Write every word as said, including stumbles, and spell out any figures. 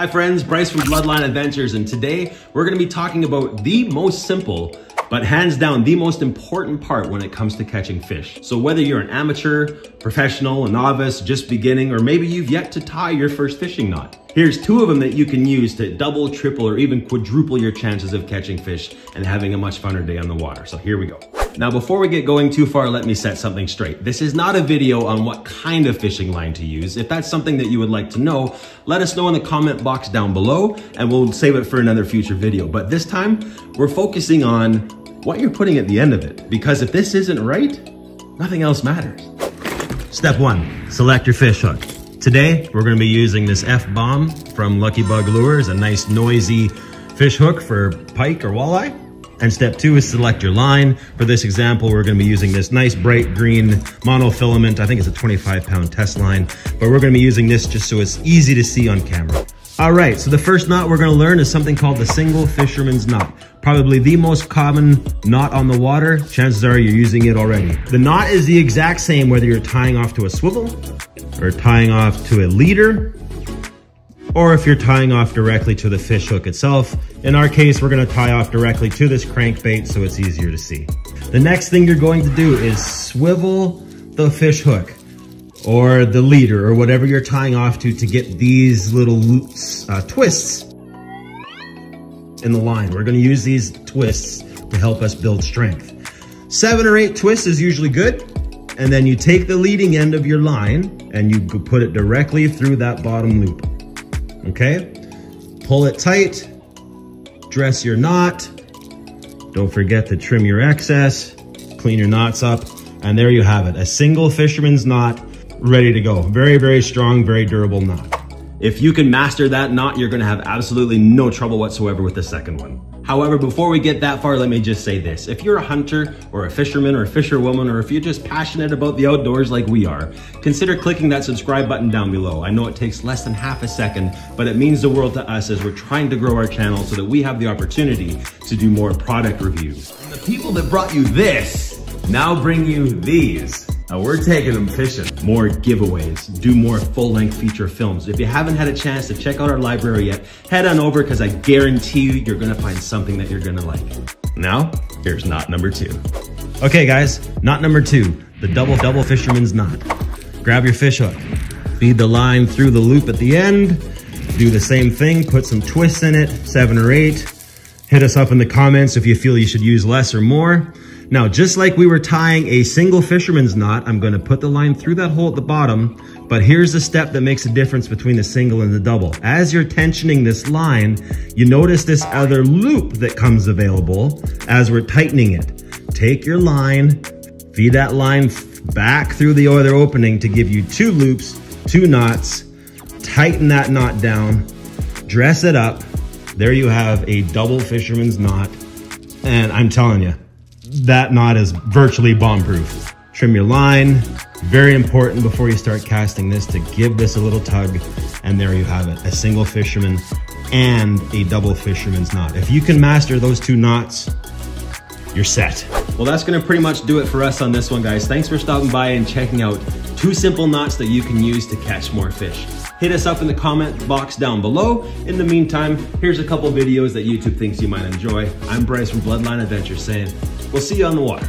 Hi friends, Bryce from Bloodline Adventures, and today we're going to be talking about the most simple, but hands down the most important part when it comes to catching fish. So whether you're an amateur, professional, a novice, just beginning, or maybe you've yet to tie your first fishing knot. Here's two of them that you can use to double, triple, or even quadruple your chances of catching fish and having a much funner day on the water. So here we go. Now, before we get going too far, let me set something straight. This is not a video on what kind of fishing line to use. If that's something that you would like to know, let us know in the comment box down below and we'll save it for another future video. But this time, we're focusing on what you're putting at the end of it, because if this isn't right, nothing else matters. Step one, select your fish hook. Today, we're gonna be using this F-Bomb from Lucky Bug Lures, a nice noisy fish hook for pike or walleye. And step two is select your line. For this example, we're gonna be using this nice bright green monofilament. I think it's a twenty-five pound test line, but we're gonna be using this just so it's easy to see on camera. All right, so the first knot we're gonna learn is something called the Single Fisherman's knot. Probably the most common knot on the water. Chances are you're using it already. The knot is the exact same whether you're tying off to a swivel or tying off to a leader, or if you're tying off directly to the fish hook itself. In our case, we're gonna tie off directly to this crankbait so it's easier to see. The next thing you're going to do is swivel the fish hook or the leader or whatever you're tying off to to get these little loops, uh, twists in the line. We're gonna use these twists to help us build strength. Seven or eight twists is usually good. And then you take the leading end of your line and you put it directly through that bottom loop. Okay, pull it tight, dress your knot, don't forget to trim your excess, clean your knots up, and there you have it, a Single Fisherman's knot ready to go. Very, very strong, very durable knot. If you can master that knot, you're gonna have absolutely no trouble whatsoever with the second one. However, before we get that far, let me just say this. If you're a hunter or a fisherman or a fisherwoman, or if you're just passionate about the outdoors like we are, consider clicking that subscribe button down below. I know it takes less than half a second, but it means the world to us as we're trying to grow our channel so that we have the opportunity to do more product reviews. And the people that brought you this now bring you these. Now we're taking them fishing. More giveaways, do more full-length feature films. If you haven't had a chance to check out our library yet, head on over, because I guarantee you, you're gonna find something that you're gonna like. Now, here's knot number two. Okay guys, knot number two, the double double fisherman's knot. Grab your fish hook, feed the line through the loop at the end, do the same thing, put some twists in it, seven or eight. Hit us up in the comments if you feel you should use less or more. Now, just like we were tying a Single Fisherman's knot, I'm gonna put the line through that hole at the bottom, but here's the step that makes a difference between the single and the double. As you're tensioning this line, you notice this other loop that comes available as we're tightening it. Take your line, feed that line back through the other opening to give you two loops, two knots, tighten that knot down, dress it up. There you have a double fisherman's knot, and I'm telling you, that knot is virtually bomb-proof. Trim your line, very important before you start casting this, to give this a little tug, and there you have it, a Single Fisherman and a Double Fisherman's knot. If you can master those two knots, you're set. Well, that's gonna pretty much do it for us on this one, guys. Thanks for stopping by and checking out two simple knots that you can use to catch more fish. Hit us up in the comment box down below. In the meantime, here's a couple videos that YouTube thinks you might enjoy. I'm Bryce from Bloodline Adventures saying, we'll see you on the water.